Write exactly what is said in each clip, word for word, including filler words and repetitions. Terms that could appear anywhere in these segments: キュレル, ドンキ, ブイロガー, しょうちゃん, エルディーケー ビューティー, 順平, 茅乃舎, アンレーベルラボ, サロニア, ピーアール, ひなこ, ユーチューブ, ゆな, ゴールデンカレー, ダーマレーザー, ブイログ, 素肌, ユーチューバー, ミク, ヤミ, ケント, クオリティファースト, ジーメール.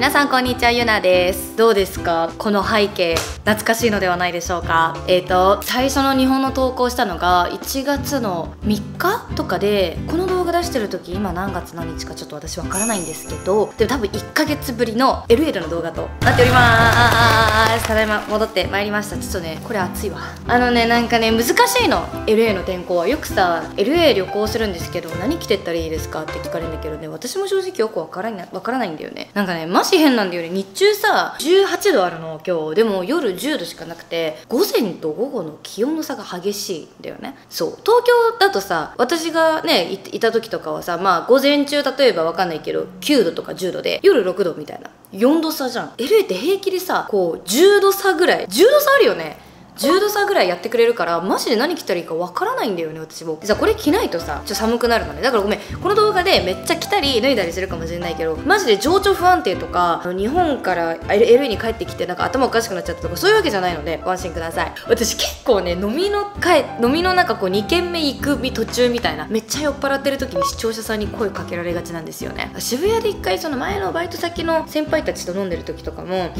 皆さんこんにちは、ゆなです。どうですか、この背景懐かしいのではないでしょうか。えっと最初の日本の投稿したのがいちがつのみっかとかで、この動画出してる時今何月何日かちょっと私わからないんですけど、でも多分いっかげつぶりの エルエル の動画となっておりまーす。ただいま戻ってまいりました。ちょっとねこれ暑いわ。あのねなんかね難しいの エルエー の天候は。よくさ エルエー 旅行するんですけど何着てったらいいですかって聞かれるんだけどね、私も正直よくわからないわからないんだよね。なんかねマジ変なんだよね。日中さじゅうはちどあるの今日でも夜じゅうどしかなくて、午前と午後の気温の差が激しいんだよね。そう東京だとさ、私がね い, いた時とかはさ、まあ午前中例えばわかんないけどきゅうどとかじゅうどで夜ろくどみたいなよんどさじゃん。 エルエー って平気でさこうじゅうどさぐらい、じゅうどさあるよね、じゅうどさぐらいやってくれるから、マジで何着たらいいかわからないんだよね私も。実はこれ着ないとさちょっと寒くなるのね。だからごめん、この動画でめっちゃ着たり脱いだりするかもしれないけど、マジで情緒不安定とか日本から エルエー に帰ってきてなんか頭おかしくなっちゃったとかそういうわけじゃないのでご安心ください。私結構ね飲みの帰飲みの中こうにけんめ行く途中みたいな、めっちゃ酔っ払ってる時に視聴者さんに声かけられがちなんですよね。渋谷で一回その前のバイト先の先輩たちと飲んでる時とかも、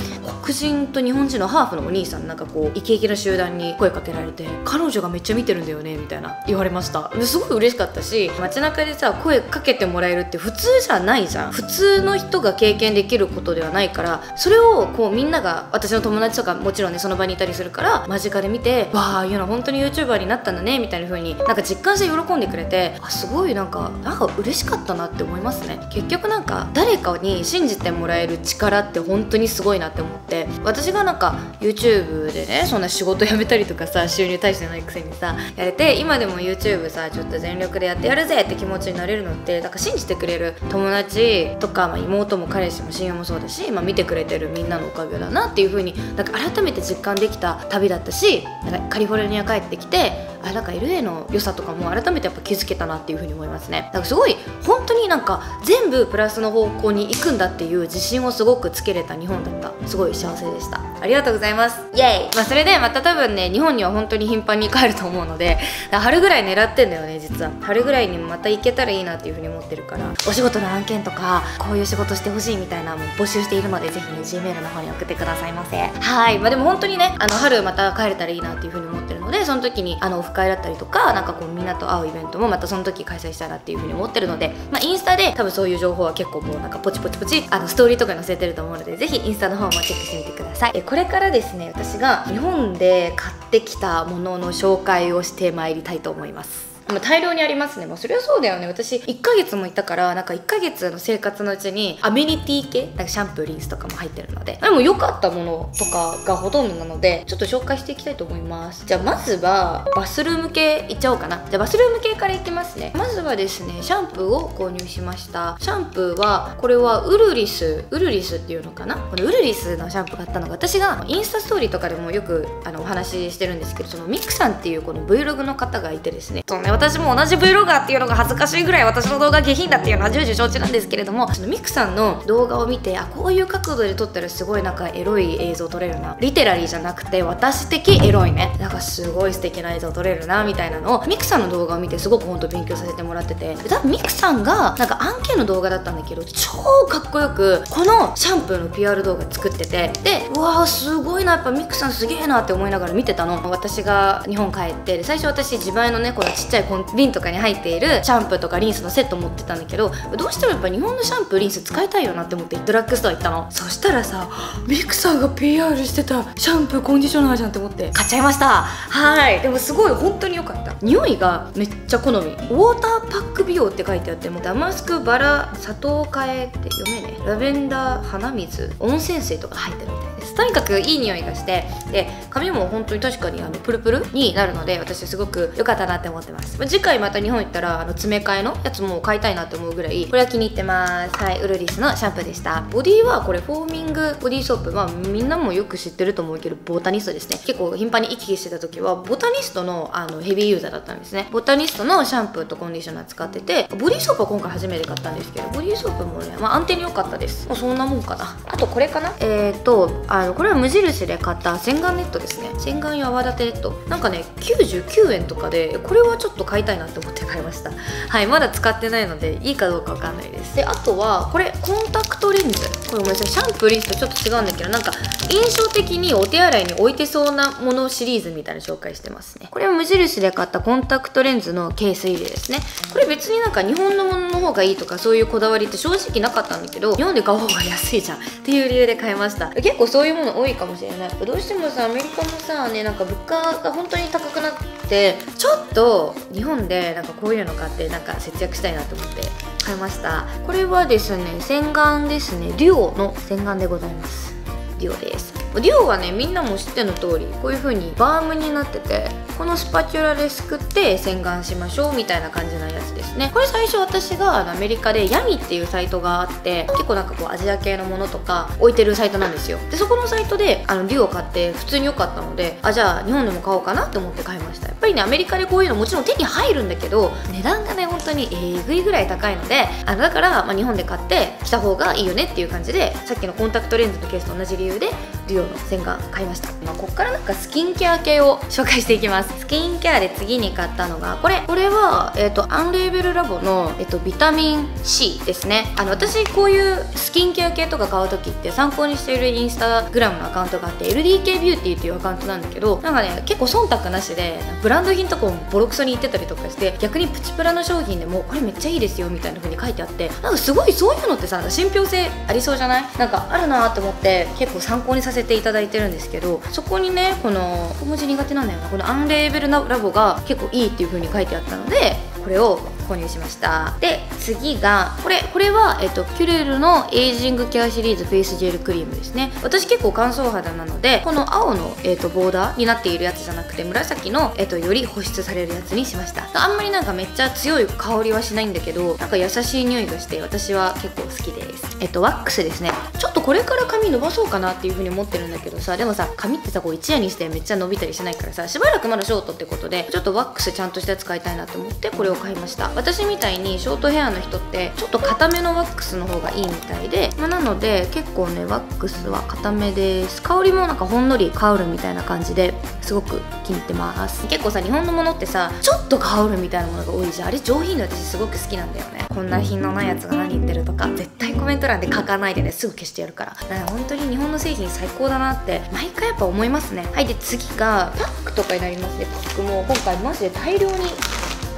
黒人と日本人のハーフのお兄さんなんかこうイケイケの集団に声かけられて、彼女がめっちゃ見てるんだよねみたいな言われました。すごい嬉しかったし、街中でさ声かけてもらえるって普通じゃないじゃん。普通の人が経験できることではないから、それをこうみんなが、私の友達とかもちろんねその場にいたりするから間近で見て、わあゆな本当に ユーチューバー になったんだねみたいな風になんか実感して喜んでくれて、あすごいなんかなんか嬉しかったなって思いますね。結局なんか誰かに信じてもらえる力って本当にすごいなって思って、私がなんか ユーチューブ でねそんな仕事仕事辞めたりとかさ収入大してないくせにさやれて、今でも ユーチューブ さちょっと全力でやってやるぜって気持ちになれるのって、なんか信じてくれる友達とか、まあ、妹も彼氏も親友もそうだし、まあ、見てくれてるみんなのおかげだなっていう風になんか改めて実感できた旅だったし、なんかカリフォルニア帰ってきてあなんか エルエー の良さとかも改めてやっぱ気づけたなっていう風に思いますね。だからすごい本当になんか全部プラスの方向に行くんだっていう自信をすごくつけれた日本だった。すごい幸せでした。ありがとうございます。イエイ。まあそれでまた多分ね日本には本当に頻繁に帰ると思うので、春ぐらい狙ってんだよね実は。春ぐらいにまた行けたらいいなっていう風に思ってるから、お仕事の案件とかこういう仕事してほしいみたいなも募集しているので、ぜひね ジーメール の方に送ってくださいませ。はい。まあでも本当にねあの春また帰れたらいいなっていう風に思ってるので、その時にあの会だったりとか、なんかこうみんなと会うイベントもまたその時開催したいなっていう風に思ってるので、まあ、インスタで多分そういう情報は結構もうなんかポチポチポチあのストーリーとか載せてると思うので、ぜひインスタの方もチェックしてみてください。えこれからですね私が日本で買ってきたものの紹介をしてまいりたいと思います。大量にありますね。もうそれはそうだよね。私いっかげつもいたから、なんかいっかげつの生活のうちにアメニティ系なんかシャンプーリンスとかも入ってるので、でも良かったものとかがほとんどなのでちょっと紹介していきたいと思います。じゃあまずはバスルーム系いっちゃおうかな。じゃあバスルーム系からいきますね。まずはですねシャンプーを購入しました。シャンプーはこれはウルリスウルリスっていうのかな、このウルリスのシャンプー買ったのが、私がインスタストーリーとかでもよくあのお話ししてるんですけど、そのミクさんっていうこの ブイログ の方がいてですね、そのね私も同じ ブイロガーっていうのが恥ずかしいぐらい私の動画下品だっていうのは重々承知なんですけれども、ミクさんの動画を見て、あこういう角度で撮ったらすごいなんかエロい映像撮れるな、リテラリーじゃなくて私的エロいね、なんかすごい素敵な映像撮れるなみたいなのをミクさんの動画を見てすごくほんと勉強させてもらってて、多分ミクさんがなんか案件の動画だったんだけど超かっこよくこのシャンプーの ピーアール 動画作ってて、でうわーすごいなやっぱミクさんすげえなって思いながら見てたの。私が日本帰ってで最初私自前のねこのちっちゃい瓶とかに入っているシャンプーとかリンスのセット持ってたんだけど、どうしてもやっぱ日本のシャンプーリンス使いたいよなって思ってドラッグストア行ったの。そしたらさミクさんが ピーアール してたシャンプーコンディショナーじゃんって思って買っちゃいました。はい。でもすごい本当に良かった。匂いがめっちゃ好み。ウォーターパック美容って書いてあって、もうダマスクバラ砂糖替えって読めねラベンダー花水温泉水とか入ってるみたいです。とにかくいい匂いがして、で髪も本当に確かにあのプルプルになるので私すごく良かったなって思ってます。次回また日本行ったらあの詰め替えのやつも買いたいなって思うぐらいこれは気に入ってます。はい。ウルリスのシャンプーでした。ボディはこれフォーミングボディーソープ、まあみんなもよく知ってると思うけどボタニストですね。結構頻繁に行き来してた時はボタニストのあのヘビーユーザーだったんですね。ボタニストのシャンプーとコンディショナー使ってて、ボディーソープは今回初めて買ったんですけどボディーソープもね、まあ、安定に良かったです。まあ、そんなもんかな。あとこれかな、えーとあののこれは無印で買った洗顔ネットですね。洗顔用泡立てネットなんかねきゅうじゅうきゅうえんとかで、これはちょっと買いたいなって思って買いました。はい、まだ使ってないのでいいかどうかわかんないです。であとはこれコンタクトレンズ、これごめんなさい、シャンプーリンスとちょっと違うんだけど、なんか印象的にお手洗いに置いてそうなものシリーズみたいな紹介してますね。これは無印で買ったコンタクトレンズのケース入れですね。これ別になんか日本のものの方がいいとかそういうこだわりって正直なかったんだけど、日本で買う方が安いじゃんっていう理由で買いました。結構そういうもの多いかもしれない。どうしてもさアメリカもさね、なんか物価が本当に高くなって、ちょっと日本でなんかこういうの買ってなんか節約したいなと思って買いました。これはですね洗顔ですね、デュオの洗顔でございます。デュオです。デュオはねみんなも知っての通りこういう風にバームになってて、このスパチュラですくって洗顔しましょうみたいな感じのやつですね。これ最初私がアメリカでヤミっていうサイトがあって、結構なんかこうアジア系のものとか置いてるサイトなんですよ。でそこのサイトであのデュオ買って普通に良かったので、あじゃあ日本でも買おうかなって思って買いました。やっぱりねアメリカでこういうのもちろん手に入るんだけど、値段がね本当にえぐいぐらい高いので、あのだから、まあ、日本で買ってきた方がいいよねっていう感じで、さっきのコンタクトレンズのケースと同じ理由でデュオの洗顔買いました。まあ、こっからなんかスキンケア系を紹介していきます。スキンケアで次に買ったのがこれこれは、えー、とアンレイベルラボの、えー、とビタミン C ですね。あの私こういうスキンケア系とか買う時って参考にしているインスタグラムのアカウントがあって エルディーケー ビューティーっていうアカウントなんだけど、なんかね結構忖度なしでブランド品とかもボロクソに言ってたりとかして、逆にプチプラの商品でもこれめっちゃいいですよみたいな風に書いてあって、なんかすごいそういうのってさなんか信憑性ありそうじゃない、なんかあるなーって思って結構参考にさせていただいてるんですけど、そこにねこの小文字苦手なんだよな、このアンレーベルラボが結構いいっていう風に書いてあったのでこれを購入しました。で次がこれこれは、えっと、キュレルのエイジングケアシリーズフェイスジェルクリームですね。私結構乾燥肌なのでこの青の、えっと、ボーダーになっているやつじゃなくて紫の、えっと、より保湿されるやつにしました。あんまりなんかめっちゃ強い香りはしないんだけど、なんか優しい匂いがして私は結構好きです。えっとワックスですね。ちょっとこれから髪伸ばそうかなっていう風に思ってるんだけどさ、でもさ髪ってさこう一夜にしてめっちゃ伸びたりしないからさ、しばらくまだショートってことでちょっとワックスちゃんとしたやつ買いたいなと思ってこれを買いました。私みたいにショートヘアの人ってちょっと固めのワックスの方がいいみたいで、まあ、なので結構ねワックスは固めです。香りもなんかほんのり香るみたいな感じですごく気に入ってます。結構さ日本のものってさちょっと香るみたいなものが多いじゃん。あれ上品で私すごく好きなんだよね。こんな品のないやつが何言ってるとか絶対コメント欄で書かないでね、すぐ消してやるから。だから本当に日本の製品最高だなって毎回やっぱ思いますね。はい、で次がパックとかになりますね。パックも今回マジで大量に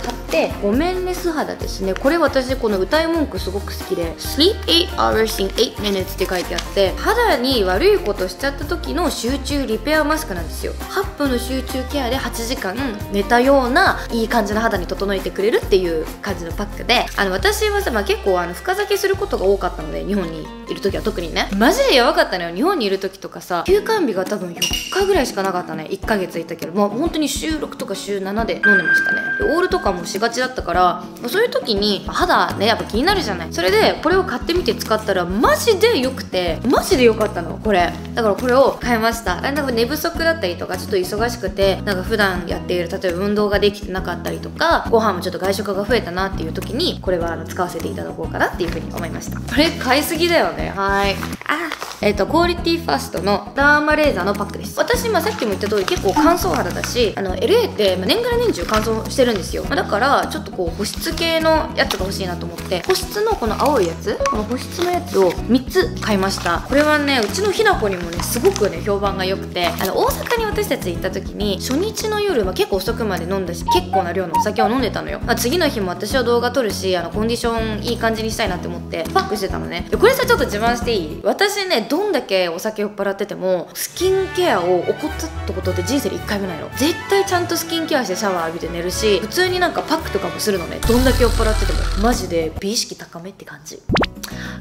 買ってごめんね素肌ですね。これ私この歌い文句すごく好きで「Sleep エイト hours in eight minutes」って書いてあって、肌に悪いことしちゃった時の集中リペアマスクなんですよ。はっぷんの集中ケアではちじかん寝たようないい感じの肌に整えてくれるっていう感じのパックで、あの私はさ、まあ、結構あの深酒することが多かったので日本にいる時は特にねマジでやばかったのよ。日本にいる時とかさ休館日が多分よっかぐらいしかなかったね。いっかげついたけどもう本当に週ろくとか週ななで飲んでましたね。でオールとかもしがちだったから、そういう時に肌ねやっぱ気になるじゃない。それでこれを買ってみて使ったらマジで良くて、マジで良かったのこれ。だからこれを買いました。なんか寝不足だったりとかちょっと忙しくてなんか普段やっている例えば運動ができてなかったりとかご飯もちょっと外食が増えたなっていう時にこれはあの使わせていただこうかなっていうふうに思いました。これ買いすぎだよね。はいあえっとクオリティファーストのダーマレーザーのパックです。私今さっきも言った通り結構乾燥肌だし、あの エルエー って年がら年中乾燥してるんですよ。だからちょっとこう保湿系のやつが欲しいなと思って保湿のこの青いやつ、この保湿のやつをみっつ買いました。これはねうちのひなこにもねすごくね評判が良くて、あの大阪に私たち行った時に初日の夜、まあ、結構遅くまで飲んだし結構な量のお酒を飲んでたのよ。まあ、次の日も私は動画撮るしあのコンディションいい感じにしたいなって思ってパックしてたのね。でこれさちょっと自慢していい？私ねどんだけお酒酔っ払っててもスキンケアを怠ったことって人生でいっかいめないの。絶対ちゃんとスキンケアしてシャワー浴びて寝るし、普通になんかパックとかもするのね。どんだけ酔っ払っててもマジで美意識高めって感じ。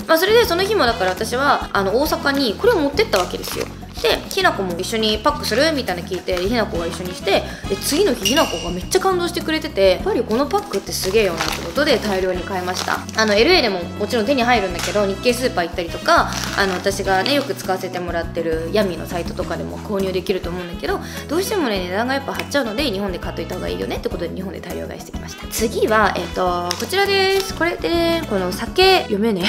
まあそれでその日もだから私はあの大阪にこれを持ってったわけですよ。でひなこも一緒にパックするみたいな聞いてひなこが一緒にして、で次の日ひなこがめっちゃ感動してくれてて、やっぱりこのパックってすげえよなってことで大量に買いました。あの エルエー でももちろん手に入るんだけど日系スーパー行ったりとかあの私がねよく使わせてもらってるヤミのサイトとかでも購入できると思うんだけど、どうしてもね値段がやっぱ張っちゃうので日本で買っといた方がいいよねってことで日本で大量買いしてきました。次はえっとこちらです。これでこの酒読めね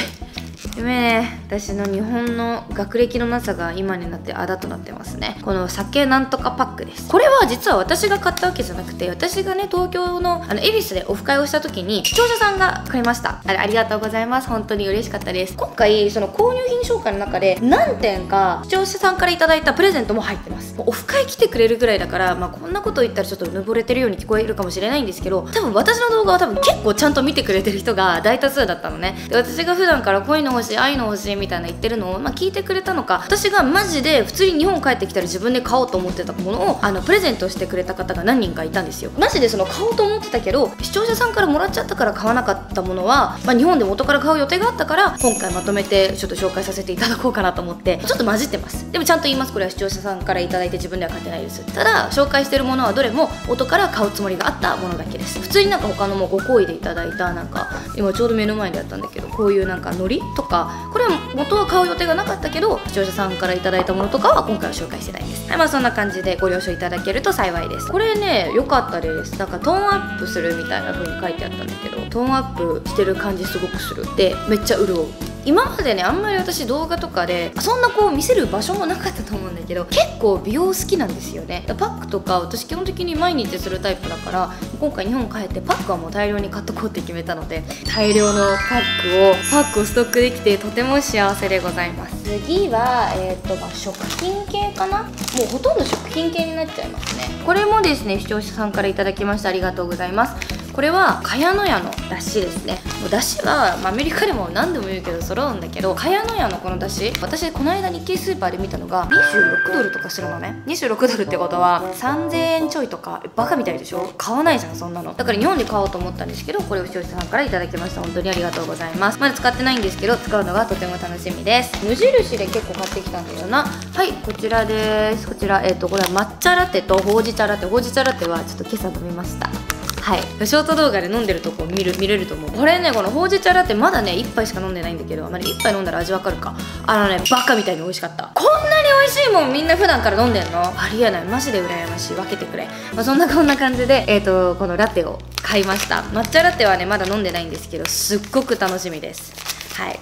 でもね、私の日本の学歴のなさが今になってあだとなってますね。この酒なんとかパックです。これは実は私が買ったわけじゃなくて、私がね東京のあの恵比寿でオフ会をした時に視聴者さんがくれました。あれありがとうございます。本当に嬉しかったです。今回その購入品紹介の中で何点か視聴者さんからいただいたプレゼントも入ってます。オフ会来てくれるぐらいだから、まあ、こんなこと言ったらちょっとうぬぼれてるように聞こえるかもしれないんですけど、多分私の動画は多分結構ちゃんと見てくれてる人が大多数だったのね。で、私が普段からこういうの欲しい、ああいうの欲しいみたいな言ってるのを、まあ、聞いてくれたのか、私がマジで普通に日本帰ってきたら自分で買おうと思ってたものをあのプレゼントしてくれた方が何人かいたんですよ。マジでその買おうと思ってたけど視聴者さんからもらっちゃったから買わなかったものは、まあ、日本で元から買う予定があったから今回まとめてちょっと紹介させていただこうかなと思ってちょっと混じってます。でもちゃんと言います。これは視聴者さんからいただいて自分では買ってないです。ただ紹介してるものはどれも元から買うつもりがあったものだけです。普通になんか他のもご厚意でいただいたなんか今ちょうど目の前にあったんだけど、こういうなんか海苔とか、これは元は買う予定がなかったけど視聴者さんからいただいたものとかは今回は紹介してないです。はい、まあそんな感じでご了承いただけると幸いです。これね良かったです。なんかトーンアップするみたいな風に書いてあったんだけど、トーンアップしてる感じすごくする。でめっちゃ潤う。今までねあんまり私動画とかでそんなこう見せる場所もなかったと思うんだけど、結構美容好きなんですよね。パックとか私基本的に毎日するタイプだから、今回日本帰ってパックはもう大量に買っとこうって決めたので、大量のパックをパックをストックできてとても幸せでございます。次は、えーとまあ、食品系かな。もうほとんど食品系になっちゃいますね。これもですね視聴者さんからいただきました。ありがとうございます。これは茅乃舎のだしですね。もうだしは、まあ、アメリカでも何でも言うけど揃うんだけど、茅乃舎のこのだし、私この間日系スーパーで見たのがにじゅうろくドルとかするのね。にじゅうろくドルってことはさんぜんえんちょいとか、バカみたいでしょ。買わないじゃんそんなの。だから日本で買おうと思ったんですけど、これを視聴者さんからいただきました。本当にありがとうございます。まだ使ってないんですけど使うのがとても楽しみです。無印で結構買ってきたんだよな。はい、こちらです。こちらえっとこれは抹茶ラテとほうじ茶ラテ。ほうじ茶ラテはちょっと今朝飲みました。はい、ショート動画で飲んでるとこ見る見れると思う。これね、このほうじ茶ラテまだねいっぱいしか飲んでないんだけど、まあね、いっぱい飲んだら味わかるか。あのねバカみたいに美味しかった。こんなに美味しいもんみんな普段から飲んでんのありえない。マジで羨ましい。分けてくれ、まあ、そんなこんな感じで、えーとこのラテを買いました。抹茶ラテはねまだ飲んでないんですけどすっごく楽しみです。はい、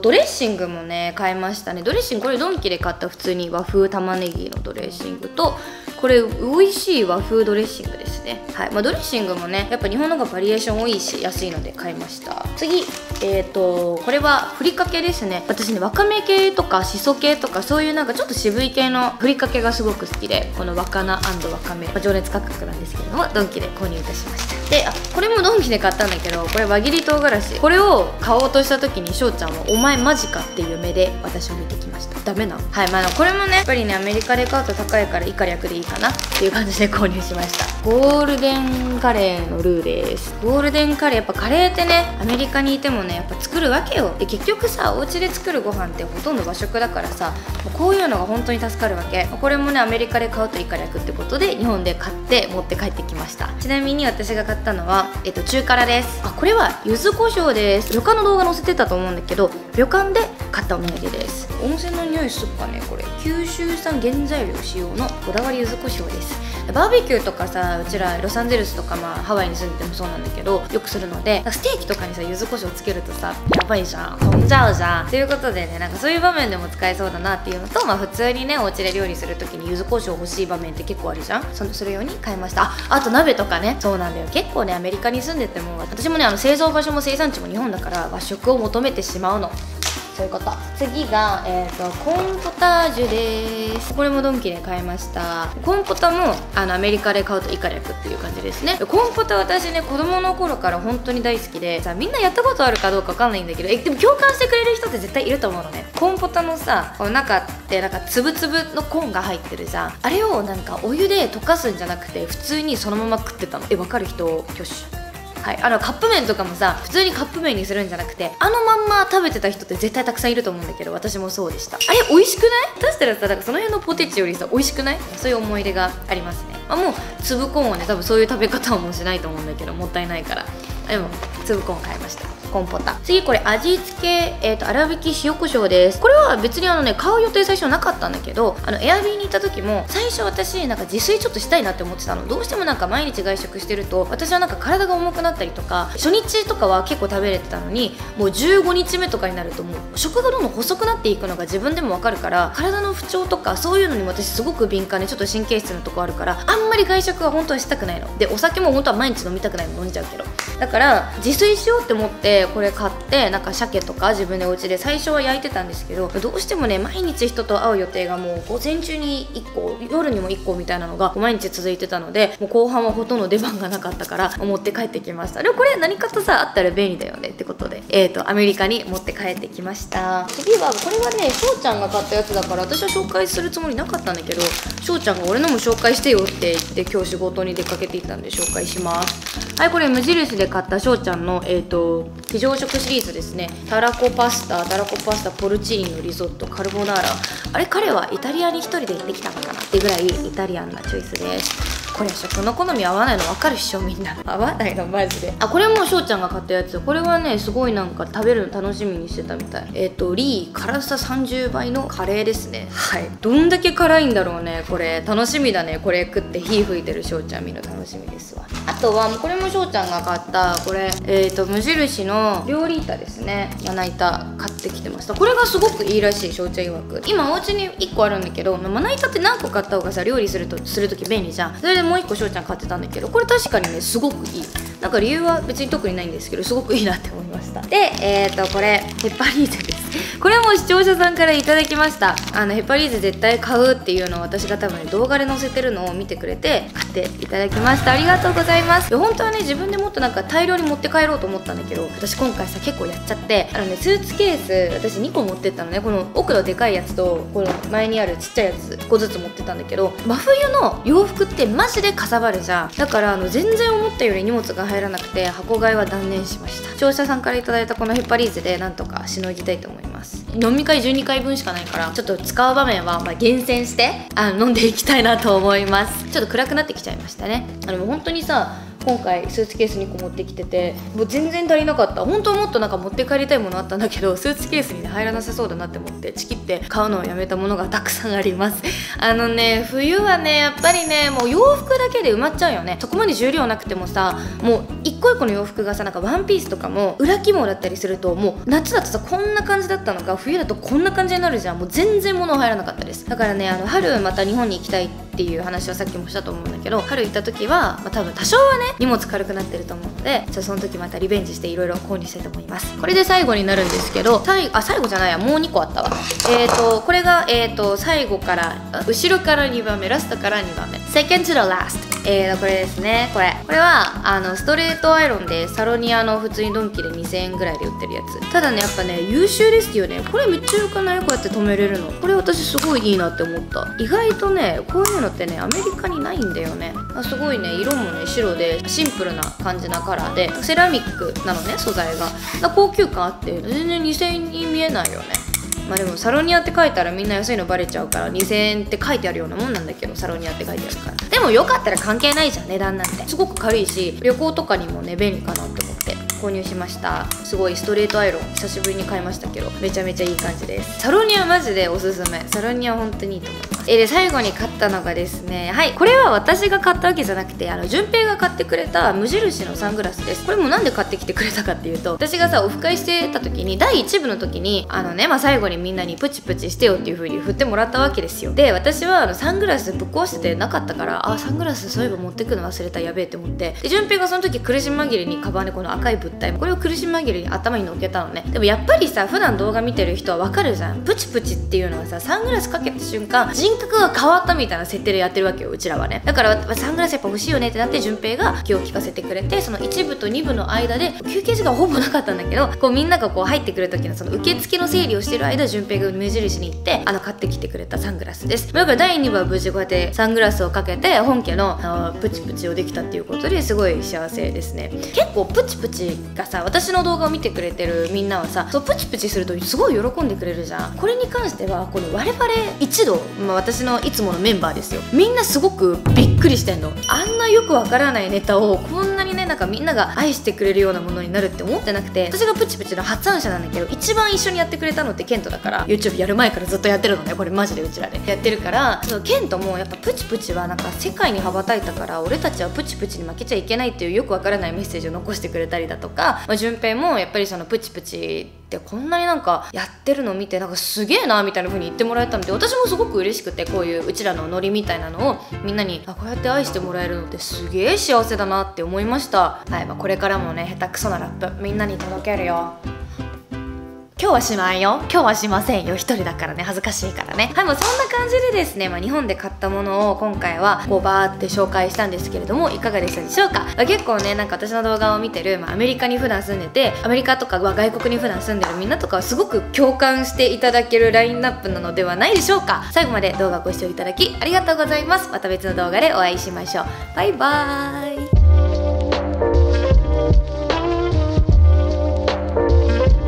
ドレッシングもね買いましたね。ドレッシングこれドンキで買った普通に和風玉ねぎのドレッシングと、これ美味しい和風ドレッシングですね。はい、まあ、ドレッシングもねやっぱ日本の方がバリエーション多いし安いので買いました。次えーとこれはふりかけですね。私ねわかめ系とかしそ系とかそういうなんかちょっと渋い系のふりかけがすごく好きで、このわかな&わかめ、まあ、情熱価格なんですけどもドンキで購入いたしました。で、あ、これもドンキで買ったんだけど、これ輪切り唐辛子、これを買おうとした時にしょうちゃんはお前マジかっていう目で私を見てきました。ダメなの。はい、まあこれもねやっぱりねアメリカで買うと高いから以下略でいいかなっていう感じで購入しました。ゴールデンカレーのルーです。ゴールデンカレー、やっぱカレーってねアメリカにいてもねやっぱ作るわけよ。で結局さお家で作るご飯ってほとんど和食だからさ、こういうのが本当に助かるわけ。これもねアメリカで買うと以下略ってことで日本で買って持って帰ってきました。ちなみに私が買ったのは、えっと、中辛です。あ、これは柚子胡椒です。旅館の動画載せてたと思うんだけど、旅館で買ったお土産です。温泉の匂いすっかね。これ九州産原材料使用のこだわり柚子胡椒です。バーベキューとかさ、うちらロサンゼルスとか、まあ、ハワイに住んでもそうなんだけどよくするので、ステーキとかにさ柚子胡椒つけるとさやばいじゃん、飛んじゃうじゃんということでね、なんかそういう場面でも使えそうだなっていうのと、まあ、普通にねお家で料理する時に柚子胡椒欲しい場面って結構あるじゃん。それ用に買いました。あ、あと鍋とかね。そうなんだよ、結構ねアメリカに住んでても私もねあの製造場所も生産地も日本だから和食を求めてしまうの。そういうこと。次が、えーと、コーンポタージュです。これもドンキで買いました。コーンポタもあのアメリカで買うと以下略っていう感じですね。コーンポタ私ね子供の頃から本当に大好きでさ、みんなやったことあるかどうかわかんないんだけど、えでも共感してくれる人って絶対いると思うのね。コーンポタのさこの中ってなんか粒々のコーンが入ってるじゃん。あれをなんかお湯で溶かすんじゃなくて普通にそのまま食ってたの。え、わかる人挙手。はい、あのカップ麺とかもさ普通にカップ麺にするんじゃなくてあのまんま食べてた人って絶対たくさんいると思うんだけど、私もそうでした。あれ美味しくない？出したらさ、だからその辺のポテチよりさ美味しくない？そういう思い出がありますね。まあ、もう粒コーンはね多分そういう食べ方はもうしないと思うんだけど、もったいないから。でも粒コーン買いました。コンポタ。次これ味付け、えーと、粗挽き塩コショウです。これは別にあのね、買う予定最初なかったんだけど、あのエアビーに行った時も最初私なんか自炊ちょっとしたいなって思ってたの。どうしてもなんか毎日外食してると私はなんか体が重くなったりとか、初日とかは結構食べれてたのに、もうじゅうごにちめとかになるともう食がどんどん細くなっていくのが自分でもわかるから、体の不調とかそういうのにも私すごく敏感で、ちょっと神経質なとこあるから、あんまり外食は本当はしたくないので、お酒も本当は毎日飲みたくないの飲んじゃうけど、だから自炊しようって思ってこれ買って、なんか鮭とか自分でお家で最初は焼いてたんですけど、どうしてもね毎日人と会う予定がもう午前中にいっこ、夜にもいっこみたいなのが毎日続いてたので、もう後半はほとんど出番がなかったから持って帰ってきました。でもこれ何かとさあったら便利だよねってことで、えーとアメリカに持って帰ってきました。次はこれはね、しょうちゃんが買ったやつだから私は紹介するつもりなかったんだけど、しょうちゃんが俺のも紹介してよって言って今日仕事に出かけていたんで紹介します。はい、これ無印で買ったしょうちゃんのえーと非常食シリーズですね。たらこパスタ、たらこパスタ、ポルチーニのリゾット、カルボナーラ。あれ、彼はイタリアに一人で行ってきたのかなってぐらいイタリアンなチョイスです。これ食の好み合わないの分かるっしょ、みんな合わないのマジで。あ、これもしょうちゃんが買ったやつ。これはねすごいなんか食べるの楽しみにしてたみたい。えっとリー辛ささんじゅうばいのカレーですね。はい、どんだけ辛いんだろうね。これ楽しみだね。これ食って火吹いてるしょうちゃん見る楽しみですわ。あとはこれもしょうちゃんが買った、これえっと無印の料理板ですね。まな板買ってきてました。これがすごくいいらしい、しょうちゃん曰く。今お家にいっこあるんだけど、まな板って何個買った方がさ料理するとする時便利じゃん。それでもういっこしょうちゃん買ってたんだけど、これ確かにねすごくいい。なんか理由は別に特にないんですけど、すごくいいなって思いました。でえーとこれヘパリーゼです。これも視聴者さんからいただきました。あのヘパリーゼ絶対買うっていうのを私が多分、ね、動画で載せてるのを見てくれて買っていただきました。ありがとうございます。いや本当はね自分でもっとなんか大量に持って帰ろうと思ったんだけど、私今回さ結構やっちゃって、あのねスーツケース私にこ持ってったのね。この奥のでかいやつとこの前にあるちっちゃいやついっこずつ持ってたんだけど、真冬の洋服ってマジでかさばるじゃん。だからあの全然思ったより荷物が入らなくて箱買いは断念しました。視聴者さんからいただいたこのヘパリーゼでなんとかしのぎたいと思います。飲み会じゅうにかいぶんしかないから、ちょっと使う場面はまあ厳選してあの飲んでいきたいなと思います。ちょっと暗くなってきちゃいましたね。あのもう本当にさ今回スーツケースにこ持ってきてて、もう全然足りなかった。本当はもっとなんか持って帰りたいものあったんだけど、スーツケースに入らなさそうだなって思ってちきって買うのをやめたものがたくさんあります。あのね冬はねやっぱりねもう洋服だけで埋まっちゃうよね。そこまで重量なくてもさ、もう一個一個の洋服がさなんかワンピースとかも裏肝だったりすると、もう夏だとさこんな感じだったのが冬だとこんな感じになるじゃん。もう全然物入らなかったです。だからねあの春また日本に行きたいっていう話はさっきもしたと思うんだけど、春行った時は、まあ、多分多少はね荷物軽くなってると思うので、じゃあその時またリベンジしていろいろ購入したいと思います。これで最後になるんですけど、最あ最後じゃないやもうにこあったわ。えーとこれがえーと最後から後ろからにばんめ、ラストからにばんめ、 second to the last。えー、これですね。これこれはあのストレートアイロンでサロニアの普通にドンキでにせんえんぐらいで売ってるやつ。ただねやっぱね優秀ですよね。これめっちゃ良くない？こうやって止めれるの。これ私すごいいいなって思った。意外とねこういうのってねアメリカにないんだよね。あすごいね、色もね白でシンプルな感じなカラーでセラミックなのね、素材が。だ高級感あって全然にせんえんに見えないよね。まあでもサロニアって書いたらみんな安いのバレちゃうから、にせんえんって書いてあるようなもんなんだけど、サロニアって書いてあるから。でもよかったら関係ないじゃん、値段なんて。すごく軽いし旅行とかにもね便利かなって思って購入しました。すごいストレートアイロン久しぶりに買いましたけど、めちゃめちゃいい感じです。サロニアマジでおすすめ。サロニア本当にいいと思います。えで最後に買ったのがですね、はい、これは私が買ったわけじゃなくて、あの順平が買ってくれた無印のサングラスです。これもなんで買ってきてくれたかっていうと、私がさオフ会してた時にだいいちぶの時にあのね、まあ、最後にみんなにプチプチしてよっていう風に振ってもらったわけですよ。で私はあのサングラスぶっ壊しててなかったから、あサングラスそういえば持ってくの忘れた、やべえって思って、で順平がその時苦し紛れにカバンでこの赤い物体、これを苦し紛れに頭にのっけたのね。でもやっぱりさ普段動画見てる人はわかるじゃん、プチプチっていうのはさサングラスかけた瞬間人格が変わったみたいな設定でやってるわけよ、うちらはね。だからサングラスやっぱ欲しいよねってなって、順平が気を利かせてくれて、そのいちぶとにぶの間で休憩時間ほぼなかったんだけど、こうみんながこう入ってくる時のその受付の整理をしてる間、順平が目印に行ってあの買ってきてくれたサングラスです。だからだいにぶは無事こうやってサングラスをかけて本家のあのプチプチをできたっていうことで、すごい幸せですね。結構プチプチがさ、私の動画を見てくれてるみんなはさ、そうプチプチするとすごい喜んでくれるじゃん。これに関してはこの我々一度、まあ私のいつものメンバーですよ。みんなすごくびっくりしてんの。あんなよくわからないネタをこんなにね、なんかみんなが愛してくれるようなものになるって思ってなくて、私がプチプチの発案者なんだけど、一番一緒にやってくれたのってケントだから、 YouTube やる前からずっとやってるのね。これマジでうちらでやってるから、そうケントもやっぱプチプチはなんか世界に羽ばたいたから、俺たちはプチプチに負けちゃいけないっていうよくわからないメッセージを残してくれたりだとか、まあ、順平もやっぱりそのプチプチってこんなになんかやってるの見て、なんかすげえなみたいな風に言ってもらえたので、私もすごく嬉しくて、こういううちらのノリみたいなのをみんなに、あ、こうやって愛してもらえるのってすげえ幸せだなって思いました。はい、まあ、これからもね、下手くそなラップみんなに届けるよ。今日はしないよ。今日はしませんよ。一人だからね、恥ずかしいからね。はい、もうそんな感じでですね、まあ、日本で買ったものを今回はこうバーって紹介したんですけれども、いかがでしたでしょうか。まあ、結構ね、なんか私の動画を見てる、まあ、アメリカに普段住んでて、アメリカとかは外国に普段住んでるみんなとかはすごく共感していただけるラインナップなのではないでしょうか。最後まで動画ご視聴いただきありがとうございます。また別の動画でお会いしましょう。バイバーイ。